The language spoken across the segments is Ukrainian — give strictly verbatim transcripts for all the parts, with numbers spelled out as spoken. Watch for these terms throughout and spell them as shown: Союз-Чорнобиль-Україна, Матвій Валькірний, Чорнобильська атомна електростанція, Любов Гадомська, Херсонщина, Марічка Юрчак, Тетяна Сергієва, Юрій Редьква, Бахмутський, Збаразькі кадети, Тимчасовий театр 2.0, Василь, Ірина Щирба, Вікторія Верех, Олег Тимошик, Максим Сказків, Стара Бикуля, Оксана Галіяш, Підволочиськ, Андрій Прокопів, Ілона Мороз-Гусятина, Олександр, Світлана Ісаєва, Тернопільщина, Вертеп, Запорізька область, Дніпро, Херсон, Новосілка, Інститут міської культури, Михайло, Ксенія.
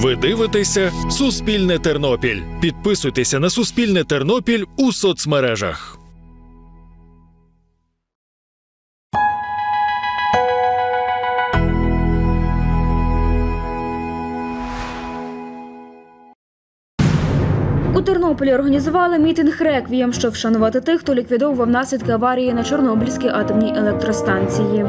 Ви дивитеся «Суспільне Тернопіль». Підписуйтеся на «Суспільне Тернопіль» у соцмережах. У Тернополі організували мітинг «Реквієм», щоб вшанувати тих, хто ліквідовував наслідки аварії на Чорнобильській атомній електростанції.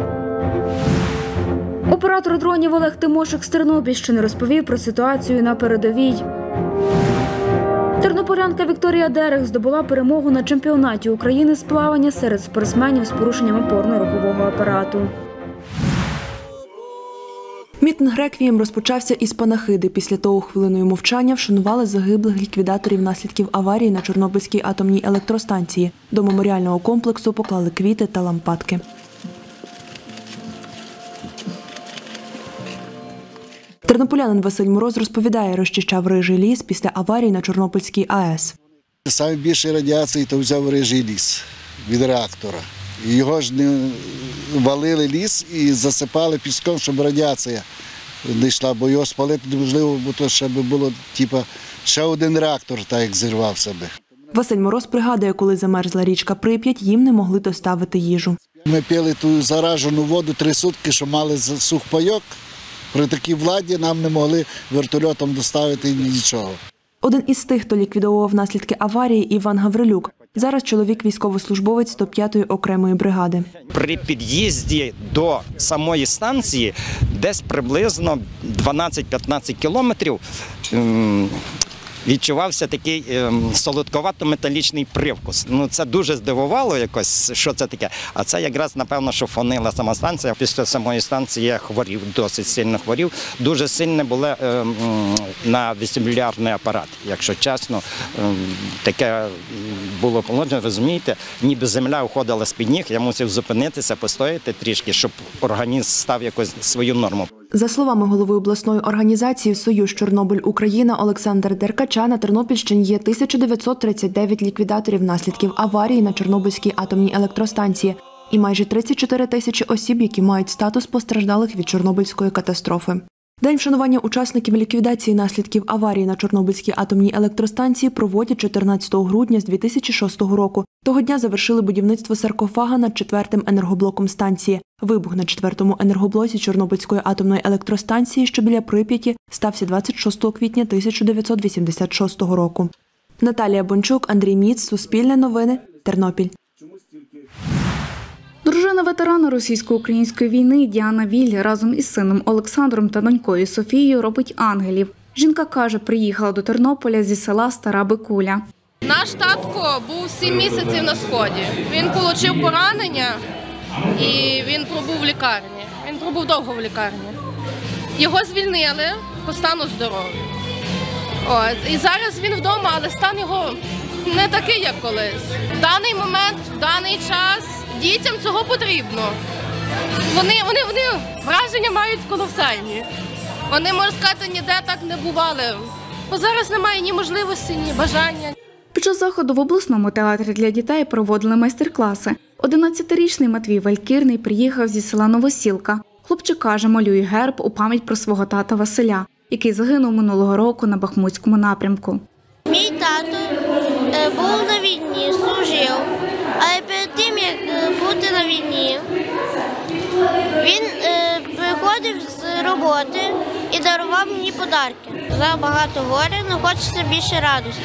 Оператор дронів Олег Тимошик з Тернопільщини розповів про ситуацію на передовій. Тернополянка Вікторія Верех здобула перемогу на чемпіонаті України з плавання серед спортсменів з порушенням опорно-рухового апарату. Мітинг «Реквієм» розпочався із панахиди. Після того хвилиною мовчання вшанували загиблих ліквідаторів наслідків аварії на Чорнобильській атомній електростанції. До меморіального комплексу поклали квіти та лампадки. Тернополянин Василь Мороз розповідає, розчищав рижий ліс після аварії на Чорнобильській АЕС. Найбільше радіації то взяв рижий ліс від реактора. Його ж не валили ліс і засипали піском, щоб радіація не йшла, бо його спалити неможливо, бо то ще би було типа ще один реактор, так як зірвався би. Василь Мороз пригадує, коли замерзла річка Прип'ять, їм не могли доставити їжу. Ми пили ту заражену воду три сутки, що мали сухпайок. При такій владі нам не могли вертольотом доставити нічого. Один із тих, хто ліквідовував наслідки аварії, Іван Гаврилюк. Зараз чоловік – військовослужбовець сто п'ятої окремої бригади. При під'їзді до самої станції десь приблизно дванадцять-п'ятнадцять кілометрів відчувався такий солодковато-металічний привкус. Ну, це дуже здивувало якось, що це таке. А це якраз, напевно, що фонила сама станція. Після самої станції я хворів, досить сильно хворів. Дуже сильне було на вестибулярний апарат, якщо чесно. Таке було положення, розумієте, ніби земля уходила з-під ніг, я мусив зупинитися, постояти трішки, щоб організм став якось свою норму. За словами голови обласної організації «Союз-Чорнобиль-Україна» Олександра Деркача, на Тернопільщині є тисяча дев'ятсот тридцять дев'ять ліквідаторів наслідків аварії на Чорнобильській атомній електростанції і майже тридцять чотири тисячі осіб, які мають статус постраждалих від Чорнобильської катастрофи. День вшанування учасників ліквідації наслідків аварії на Чорнобильській атомній електростанції проводять чотирнадцятого грудня з дві тисячі шостого року. Того дня завершили будівництво саркофага над четвертим енергоблоком станції. Вибух на четвертому енергоблоці Чорнобильської атомної електростанції, що біля Прип'яті, стався двадцять шостого квітня тисяча дев'ятсот вісімдесят шостого року. Наталія Бончук, Андрій Міц, Суспільне новини, Тернопіль. Дружина ветерана російсько-української війни Діана Віль разом із сином Олександром та донькою Софією робить ангелів. Жінка каже, приїхала до Тернополя зі села Стара Бикуля. Наш татко був сім місяців на сході. Він отримав поранення і він пробув в лікарні. Він пробув довго в лікарні. Його звільнили по стану здоров'я. І зараз він вдома, але стан його не такий, як колись. В даний момент, в даний час дітям цього потрібно. Вони, вони, вони враження мають колосальні. Вони, можна сказати, ніде так не бували. Бо зараз немає ні можливості, ні бажання. Під час заходу в обласному театрі для дітей проводили майстер-класи. одинадцятирічний Матвій Валькірний приїхав зі села Новосілка. Хлопчик каже, малює герб у пам'ять про свого тата Василя, який загинув минулого року на Бахмутському напрямку. Мій тато був на війні, служив, але перед тим, як бути на війні, він приходив з роботи і дарував мені подарки. Забагато горя, але хочеться більше радості.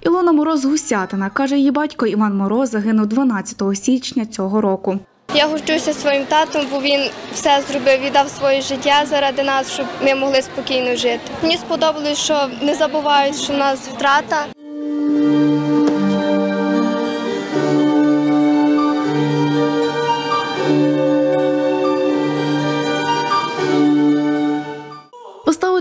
Ілона Мороз-Гусятина. Каже, її батько Іван Мороз загинув дванадцятого січня цього року. Я горджуся своїм татом, бо він все зробив, віддав своє життя заради нас, щоб ми могли спокійно жити. Мені сподобалось, що не забувають, що в нас втрата.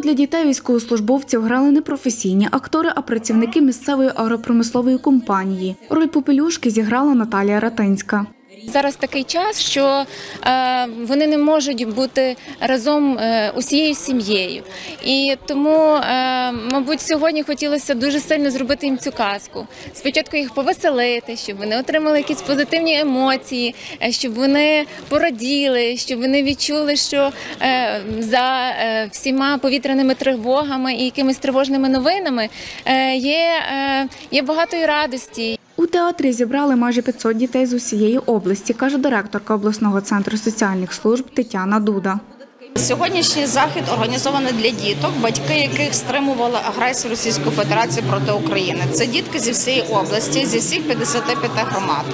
Для дітей військовослужбовців грали не професійні актори, а працівники місцевої агропромислової компанії. Роль Попелюшки зіграла Наталія Ратенська. зараз такий час, що вони не можуть бути разом усією сім'єю. І тому, мабуть, сьогодні хотілося дуже сильно зробити їм цю казку. Спочатку їх повеселити, щоб вони отримали якісь позитивні емоції, щоб вони пораділи, щоб вони відчули, що за всіма повітряними тривогами і якимись тривожними новинами є, є багато і радості. У театрі зібрали майже п'ятсот дітей з усієї області, каже директорка обласного центру соціальних служб Тетяна Дуда. Сьогоднішній захід організований для діток, батьки яких стримували агресію Російської Федерації проти України. Це дітки зі всієї області, зі всіх п'ятдесяти п'яти громад.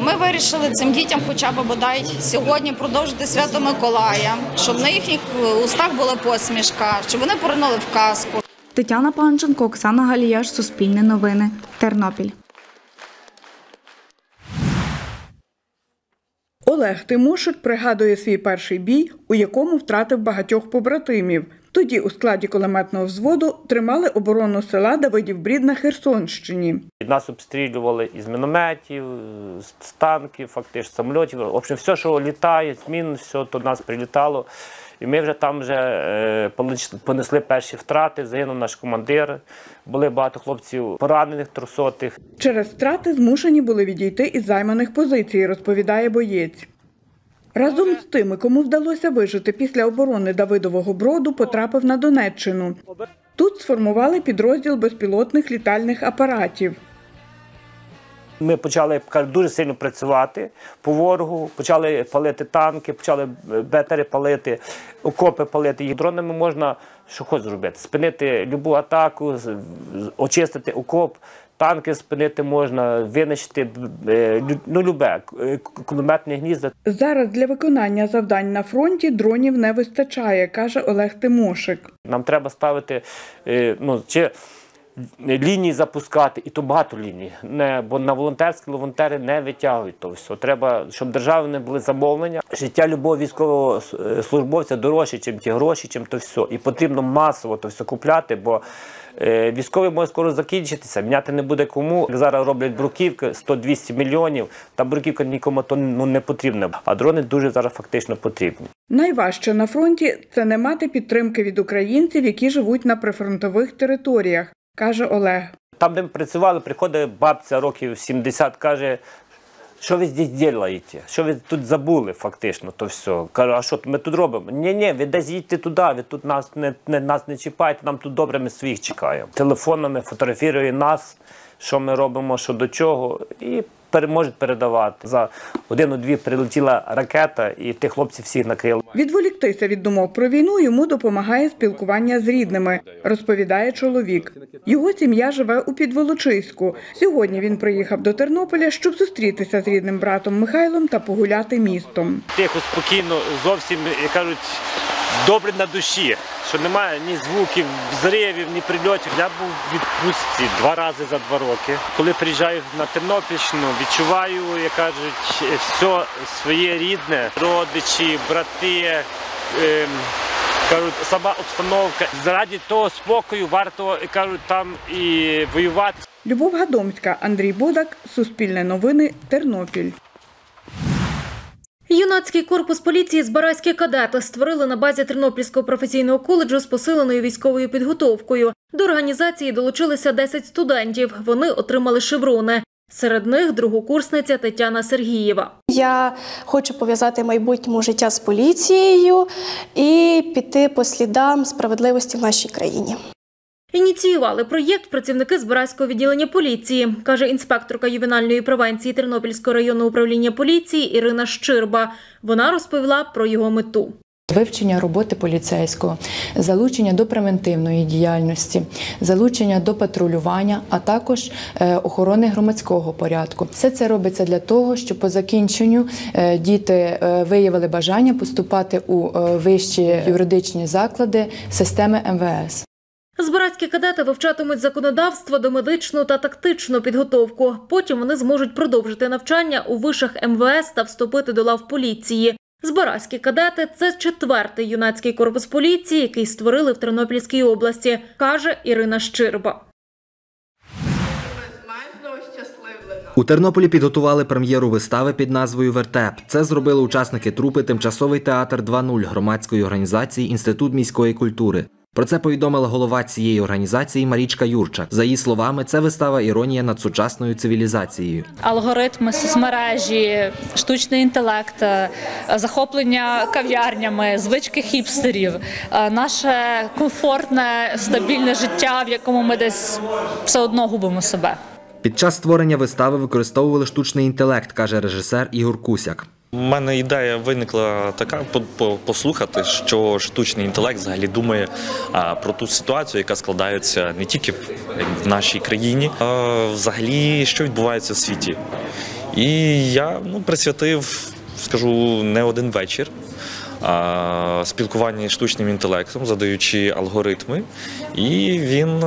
Ми вирішили цим дітям хоча б бодай сьогодні продовжити свято Миколая, щоб на їхніх устах була посмішка, щоб вони поринули в казку. Тетяна Панченко, Оксана Галіяш, Суспільне новини, Тернопіль. Олег Тимошик пригадує свій перший бій, у якому втратив багатьох побратимів. Тоді у складі кулеметного взводу тримали оборону села Давидів Брід на Херсонщині. Нас обстрілювали із мінометів, з танків, фактично, самолітів. В общем, все, що літає, з мін, все до нас прилітало. І ми вже там вже понесли перші втрати, загинув наш командир, були багато хлопців поранених, трусотих. Через втрати змушені були відійти із займаних позицій, розповідає боєць. Разом з тими, кому вдалося вижити після оборони Давидового Броду, потрапив на Донеччину. Тут сформували підрозділ безпілотних літальних апаратів. Ми почали дуже сильно працювати по ворогу, почали палити танки, почали бетери палити, окопи палити. Їх дронами можна що хоч зробити. Спинити будь-яку атаку, очистити окоп, танки спинити можна, винищити, ну, любе, кулеметне гніздо. Зараз для виконання завдань на фронті дронів не вистачає, каже Олег Тимошик. Нам треба ставити, ну, чи... лінії запускати, і то багато ліній, не, бо на волонтерські волонтери не витягують то все. Треба, щоб держави не були замовлення. Життя любого військового службовця дорожче, чим ті гроші, чим то все. І потрібно масово то все купляти, бо е, військовий може скоро закінчитися, міняти не буде кому. Як зараз роблять бруківки сто-двісті мільйонів, та бруківка нікому то, ну, не потрібна, а дрони дуже зараз фактично потрібні. Найважче на фронті – це не мати підтримки від українців, які живуть на прифронтових територіях, каже Олег. Там, де ми працювали, приходить бабця років сімдесят, каже, що ви тут робите, що ви тут забули фактично, то все. Каже, а що ми тут робимо? Ні-ні, ви десь їдьте туди, ви тут нас не, не, нас не чіпаєте, нам тут добре, ми своїх чекаємо. Телефонами фотографірує нас, що ми робимо, що до чого, і можуть передавати. За один-дві прилетіла ракета, і тих хлопців всіх накрило. Відволіктися від думок про війну йому допомагає спілкування з рідними, розповідає чоловік. Його сім'я живе у Підволочиську. Сьогодні він приїхав до Тернополя, щоб зустрітися з рідним братом Михайлом та погуляти містом. Тихо, спокійно, зовсім, як кажуть, добре на душі, що немає ні звуків, взривів, ні прильотів. Я був в відпустці два рази за два роки. Коли приїжджаю на Тернопільщину, відчуваю, як кажуть, все своє рідне. Родичі, брати, е, кажуть, сама обстановка. Заради того спокою варто, кажуть, там і воювати. Любов Гадомська, Андрій Бодак, Суспільне новини, Тернопіль. Юнацький корпус поліції «Збаразькі кадети» створили на базі Тернопільського професійного коледжу з посиленою військовою підготовкою. До організації долучилися десять студентів. Вони отримали шеврони. Серед них другокурсниця Тетяна Сергієва. Я хочу пов'язати майбутнє життя з поліцією і піти по слідам справедливості в нашій країні. Ініціювали проєкт працівники Збаразького відділення поліції, каже інспекторка ювенальної превенції Тернопільського районного управління поліції Ірина Щирба. Вона розповіла про його мету. Вивчення роботи поліцейського, залучення до превентивної діяльності, залучення до патрулювання, а також охорони громадського порядку. Все це робиться для того, щоб по закінченню діти виявили бажання поступати у вищі юридичні заклади системи ем ве ес. Збаразькі кадети вивчатимуть законодавство, домедичну та тактичну підготовку. Потім вони зможуть продовжити навчання у вишах ем ве ес та вступити до лав поліції. Збаразькі кадети – це четвертий юнацький корпус поліції, який створили в Тернопільській області, каже Ірина Щирба. Безмежно щасливлена. У Тернополі підготували прем'єру вистави під назвою «Вертеп». Це зробили учасники трупи «Тимчасовий театр два нуль» громадської організації «Інститут міської культури». Про це повідомила голова цієї організації Марічка Юрчак. За її словами, це вистава «Іронія над сучасною цивілізацією». Алгоритми, соцмережі, штучний інтелект, захоплення кав'ярнями, звички хіпстерів, наше комфортне, стабільне життя, в якому ми десь все одно губимо себе. Під час створення вистави використовували штучний інтелект, каже режисер Ігор Кусяк. У мене ідея виникла така, послухати, що штучний інтелект взагалі думає про ту ситуацію, яка складається не тільки в нашій країні, а взагалі, що відбувається в світі. І я ну, присвятив, скажу, не один вечір спілкування з штучним інтелектом, задаючи алгоритми, і він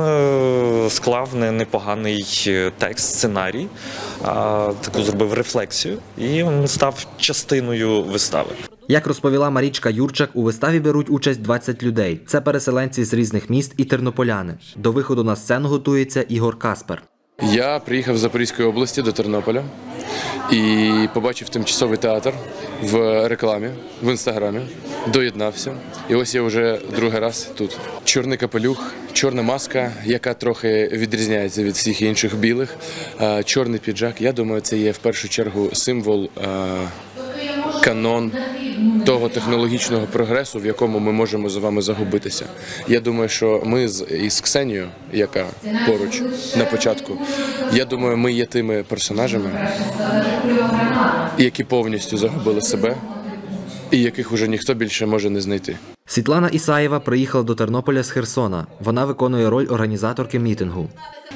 склав непоганий текст, сценарій, таку зробив рефлексію, і він став частиною вистави. Як розповіла Марічка Юрчак, у виставі беруть участь двадцять людей. Це переселенці з різних міст і тернополяни. До виходу на сцену готується Ігор Каспер. Я приїхав з Запорізької області до Тернополя і побачив тимчасовий театр в рекламі, в інстаграмі, доєднався. І ось я вже другий раз тут. Чорний капелюх, чорна маска, яка трохи відрізняється від всіх інших білих, чорний піджак. Я думаю, це є в першу чергу символ, канон того технологічного прогресу, в якому ми можемо з вами загубитися. Я думаю, що ми з із Ксенією, яка поруч на початку, я думаю, ми є тими персонажами, які повністю загубили себе і яких уже ніхто більше може не знайти. Світлана Ісаєва приїхала до Тернополя з Херсона. Вона виконує роль організаторки мітингу.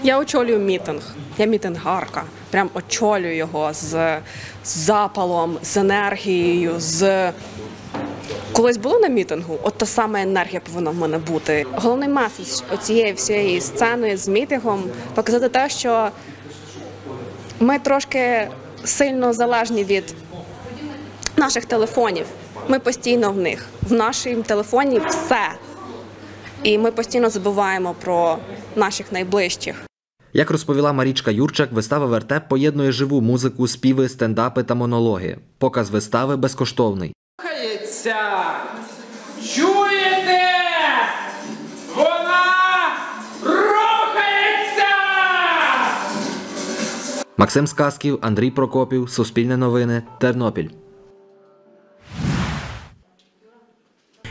Я очолюю мітинг. Я мітингарка. Прям очолюю його з запалом, з енергією, з... Колись було на мітингу, от та сама енергія повинна в мене бути. Головний меседж цієї всієї сцени з мітингом – показати те, що ми трошки сильно залежні від наших телефонів. Ми постійно в них. В нашому телефоні все. І ми постійно забуваємо про наших найближчих. Як розповіла Марічка Юрчак, вистава «Вертеп» поєднує живу музику, співи, стендапи та монологи. Показ вистави безкоштовний. Слухається! Чуєте? Вона рухається! Максим Сказків, Андрій Прокопів, Суспільне новини, Тернопіль.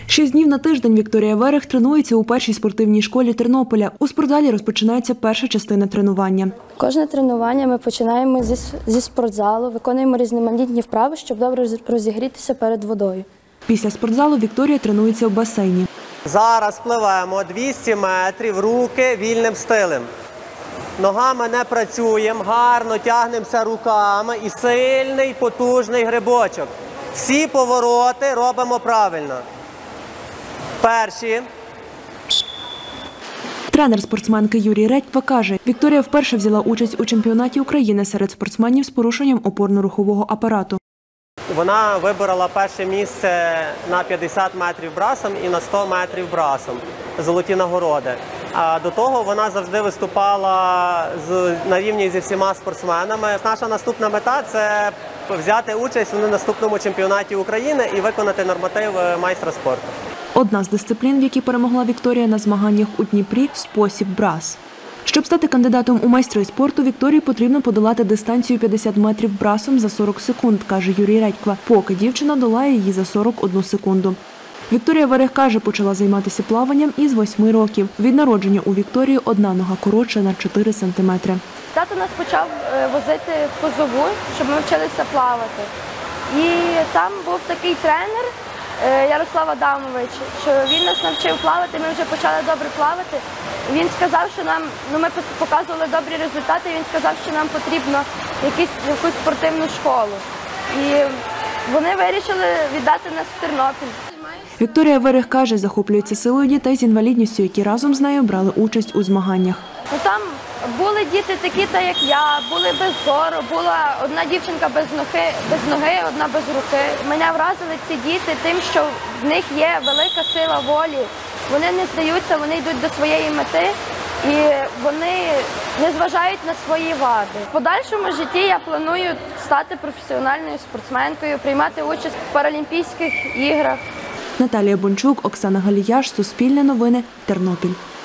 Шість днів на тиждень Вікторія Верех тренується у першій спортивній школі Тернополя. У спортзалі розпочинається перша частина тренування. Кожне тренування ми починаємо зі, зі спортзалу, виконуємо різноманітні вправи, щоб добре розігрітися перед водою. Після спортзалу Вікторія тренується в басейні. Зараз пливемо двісті метрів, руки вільним стилем. Ногами не працюємо, гарно тягнемося руками і сильний потужний грибочок. Всі повороти робимо правильно. Перші. Тренер спортсменки Юрій Редьква каже, Вікторія вперше взяла участь у чемпіонаті України серед спортсменів з порушенням опорно-рухового апарату. Вона виборола перше місце на п'ятдесят метрів брасом і на сто метрів брасом. Золоті нагороди. А до того вона завжди виступала на рівні зі всіма спортсменами. Наша наступна мета – це взяти участь у наступному чемпіонаті України і виконати норматив майстра спорту. Одна з дисциплін, в якій перемогла Вікторія на змаганнях у Дніпрі – спосіб брас. Щоб стати кандидатом у майстри спорту, Вікторії потрібно подолати дистанцію п'ятдесят метрів брасом за сорок секунд, каже Юрій Редьква, поки дівчина долає її за сорок одну секунду. Вікторія Верех каже, почала займатися плаванням із восьми років. Від народження у Вікторії одна нога коротша на чотири сантиметри. Тато нас почав возити в позову, щоб ми вчилися плавати. І там був такий тренер Ярослав Адамович, що він нас навчив плавати, ми вже почали добре плавати. Він сказав, що нам, ну ми показували добрі результати, він сказав, що нам потрібно якісь, якусь спортивну школу. І вони вирішили віддати нас в Тернопіль. Вікторія Верех каже, захоплюється силою дітей з інвалідністю, які разом з нею брали участь у змаганнях. Ну, там були діти такі, та як я, були без зору, була одна дівчинка без ноги, без ноги, одна без руки. Мене вразили ці діти тим, що в них є велика сила волі. Вони не здаються, вони йдуть до своєї мети. і вони не зважають на свої вади. В подальшому житті я планую стати професіональною спортсменкою, приймати участь в Паралімпійських іграх. Наталія Бончук, Оксана Галіяш, Суспільне новини, Тернопіль.